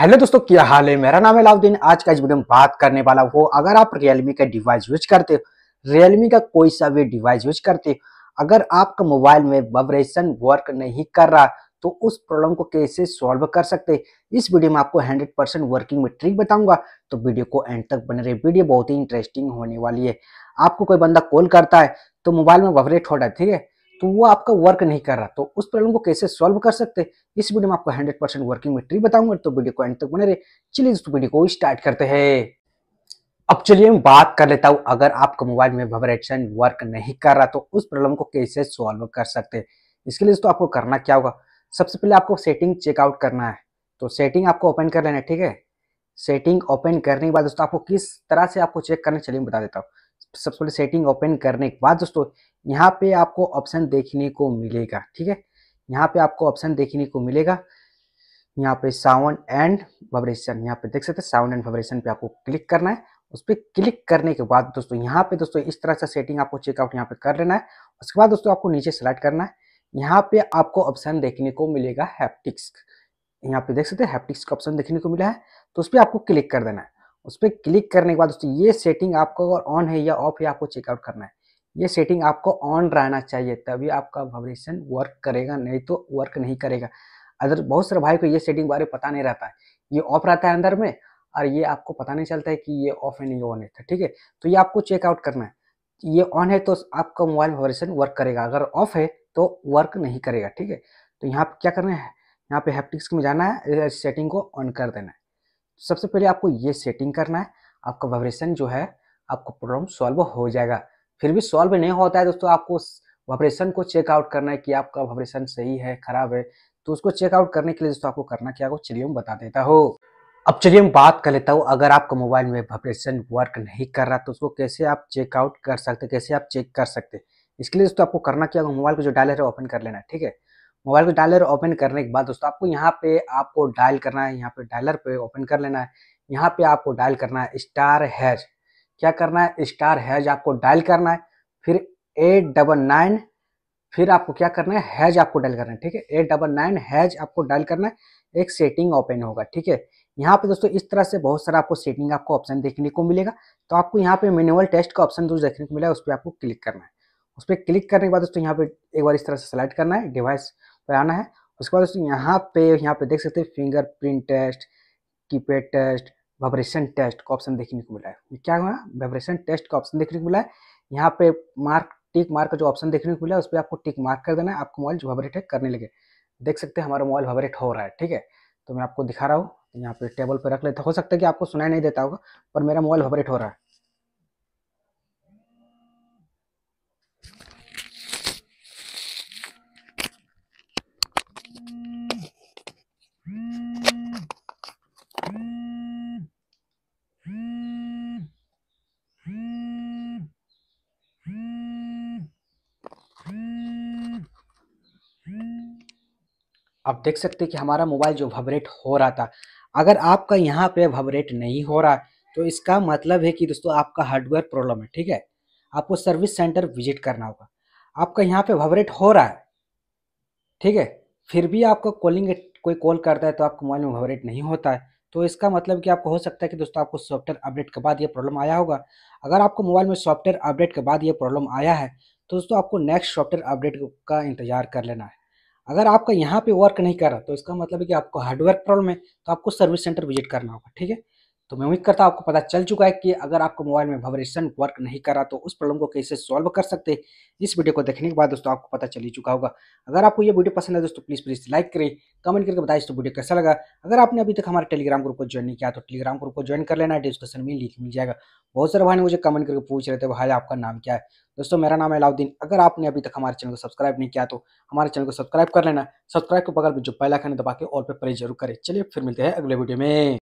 Hello दोस्तों, क्या हाल है। मेरा नाम है अलाउद्दीन। आज का इस वीडियो में बात करने वाला हूं, अगर आप रियलमी का डिवाइस यूज करते हो, रियलमी का कोई सा भी डिवाइस यूज करते हो, अगर आपका मोबाइल में वाइब्रेशन वर्क नहीं कर रहा तो उस प्रॉब्लम को कैसे सॉल्व कर सकते हैं। इस वीडियो में आपको 100% वर्किंग में ट्रिक बताऊंगा, तो वीडियो को एंड तक बने रहे। वीडियो बहुत ही इंटरेस्टिंग होने वाली है। आपको कोई बंदा कॉल करता है तो मोबाइल में वाइब्रेट हो रहा है, ठीक है, तो वो आपका वर्क नहीं कर रहा, तो उस प्रॉब्लम को कैसे सॉल्व कर सकते हैं। इस वीडियो में आपको 100% वर्किंग में ट्रिक बताऊंगा, तो वीडियो को एंड तक बने रहे। चलिए दोस्तों, वीडियो को स्टार्ट करते हैं। अब चलिए मैं बात कर लेता हूं, अगर आपका मोबाइल में वाइब्रेशन वर्क नहीं कर रहा तो उस प्रॉब्लम को कैसे सॉल्व कर सकते हैं। इसके लिए दोस्तों आपको करना क्या होगा, सबसे पहले आपको सेटिंग चेकआउट करना है, तो सेटिंग आपको ओपन कर लेना है, ठीक है। सेटिंग ओपन करने के बाद दोस्तों आपको किस तरह से आपको चेक करना, चलिए मैं बता देता हूँ। सबसे पहले सेटिंग ओपन करने के बाद दोस्तों यहाँ पे आपको ऑप्शन देखने को मिलेगा, ठीक है, यहाँ पे आपको ऑप्शन देखने को मिलेगा, यहाँ पे साउंड एंड वाइब्रेशन, यहाँ पे देख सकते हैं साउंड एंड वाइब्रेशन पे आपको क्लिक करना है। उस पर क्लिक करने के बाद दोस्तों यहाँ पे दोस्तों इस तरह से सेटिंग आपको चेकआउट यहाँ पे कर लेना है। उसके बाद दोस्तों आपको नीचे सेलेक्ट करना है, यहाँ पे आपको ऑप्शन देखने को मिलेगा हैप्टिक्स, यहाँ पे देख सकते हैं हैप्टिक्स का ऑप्शन देखने को मिला है, तो उस पर आपको क्लिक कर देना है। उस पर क्लिक करने के बाद दोस्तों ये सेटिंग आपको अगर ऑन है या ऑफ है आपको चेकआउट करना है। ये सेटिंग आपको ऑन रहना चाहिए, तभी आपका वाइब्रेशन वर्क करेगा, नहीं तो वर्क नहीं करेगा। अदर बहुत सारे भाई को ये सेटिंग बारे में पता नहीं रहता है, ये ऑफ रहता है अंदर में और ये आपको पता नहीं चलता है कि ये ऑफ है नहीं ऑन है, ठीक है। तो ये आपको चेकआउट करना है, ये ऑन है तो आपका मोबाइल वाइब्रेशन वर्क करेगा, अगर ऑफ है तो वर्क नहीं करेगा, ठीक है। तो यहाँ पर क्या करना है, यहाँ पे हैप्टिक्स में जाना है, सेटिंग को ऑन कर देना है। सबसे पहले आपको ये सेटिंग करना है, आपका वाइब्रेशन जो है आपको प्रॉब्लम सॉल्व हो जाएगा। फिर भी सॉल्व नहीं होता है दोस्तों, आपको वाइब्रेशन को चेकआउट करना है कि आपका वाइब्रेशन सही है खराब है, तो उसको चेकआउट करने के लिए दोस्तों आपको करना क्या होगा, चलिए मैं बता देता हूँ। अब चलिए मैं बात कर लेता हूँ, अगर आपका मोबाइल में वाइब्रेशन वर्क नहीं कर रहा तो उसको कैसे आप चेकआउट कर सकते, कैसे आप चेक कर सकते। इसके लिए दोस्तों आपको करना क्या होगा, मोबाइल को जो डायल है ओपन कर लेना है, ठीक है। मोबाइल को डायलर ओपन करने के बाद दोस्तों आपको यहाँ पे आपको डायल करना है, यहाँ पे डायलर पे ओपन कर लेना है, यहाँ पे आपको डायल करना है ## क्या करना है, ## आपको डायल करना है, फिर 899, फिर आपको क्या करना है, हैज आपको डायल करना है, ठीक है, 899 हैज आपको डायल करना है। एक सेटिंग ओपन होगा, ठीक है। यहाँ पे दोस्तों इस तरह से बहुत सारा आपको सेटिंग आपको ऑप्शन देखने को मिलेगा, तो आपको यहाँ पे मैनुअल टेस्ट का ऑप्शन जो देखने को मिला है उस पर आपको क्लिक करना है। उस पर क्लिक करने के बाद दोस्तों यहाँ पे एक बार इस तरह से सेलेक्ट करना है, डिवाइस पर आना है। उसके बाद दोस्तों यहाँ पे देख सकते हैं finger print test, keypad test, vibration test का ऑप्शन देखने को मिला है। क्या हुआ, वाइब्रेशन टेस्ट का ऑप्शन देखने को मिला है। यहाँ पे मार्क टिक मार्क का जो ऑप्शन देखने को मिला है उस पर आपको टिक मार्क कर देना है, आपको मोबाइल वाइब्रेट है करने लगे। देख सकते हैं हमारा मोबाइल वाइब्रेट हो रहा है, ठीक है, तो मैं आपको दिखा रहा हूँ। यहाँ पे टेबल पर रख लेता, हो सकता है कि आपको सुनाई नहीं देता होगा, पर मेरा मोबाइल वाइब्रेट हो रहा है। आप देख सकते हैं कि हमारा मोबाइल जो वाइब्रेट हो रहा था, अगर आपका यहाँ पे वाइब्रेट नहीं हो रहा तो इसका मतलब है कि दोस्तों आपका हार्डवेयर प्रॉब्लम है, ठीक है। आपको सर्विस सेंटर विजिट करना होगा। आपका यहाँ पे वाइब्रेट हो रहा है, ठीक है, फिर भी आपका कॉलिंग कोई कॉल करता है तो आपका मोबाइल में वाइब्रेट नहीं होता है, तो इसका मतलब कि आपको हो सकता है कि दोस्तों आपको सॉफ्टवेयर अपडेट के बाद ये प्रॉब्लम आया होगा। अगर आपको मोबाइल में सॉफ्टवेयर अपडेट के बाद ये प्रॉब्लम आया है तो दोस्तों आपको नेक्स्ट सॉफ्टवेयर अपडेट का इंतजार कर लेना है। अगर आपका यहाँ पे वर्क नहीं कर रहा तो इसका मतलब है कि आपको हार्डवेयर प्रॉब्लम है, तो आपको सर्विस सेंटर विजिट करना होगा, ठीक है। तो मैं उम्मीद करता हूँ आपको पता चल चुका है कि अगर आपको मोबाइल में वाइब्रेशन वर्क नहीं कर रहा तो उस प्रॉब्लम को कैसे सॉल्व कर सकते हैं। इस वीडियो को देखने के बाद दोस्तों आपको पता चल ही चुका होगा। अगर आपको ये वीडियो पसंद है दोस्तों प्लीज़ लाइक करें, कमेंट करके बताइए तो वीडियो कैसा लगा। अगर आपने अभी तक हमारे टेलीग्राम ग्रुप को ज्वाइन नहीं किया तो टेलीग्राम ग्रुप को ज्वाइन कर लेना, डिस्क्रिप्शन में लिंक मिल जाएगा। बहुत सारे भाई ने मुझे कमेंट करके पूछ रहे थे, भाई आपका नाम क्या है। दोस्तों मेरा नाम है अलाउद्दीन। अगर आपने अभी तक हमारे चैनल को सब्सक्राइब नहीं किया तो हमारे चैनल को सब्सक्राइब कर लेना, सब्सक्राइब के बगल में जो बेल आइकन है दबा के ऑल पे प्रेस जरूर करें। चलिए फिर मिलते हैं अगले वीडियो में।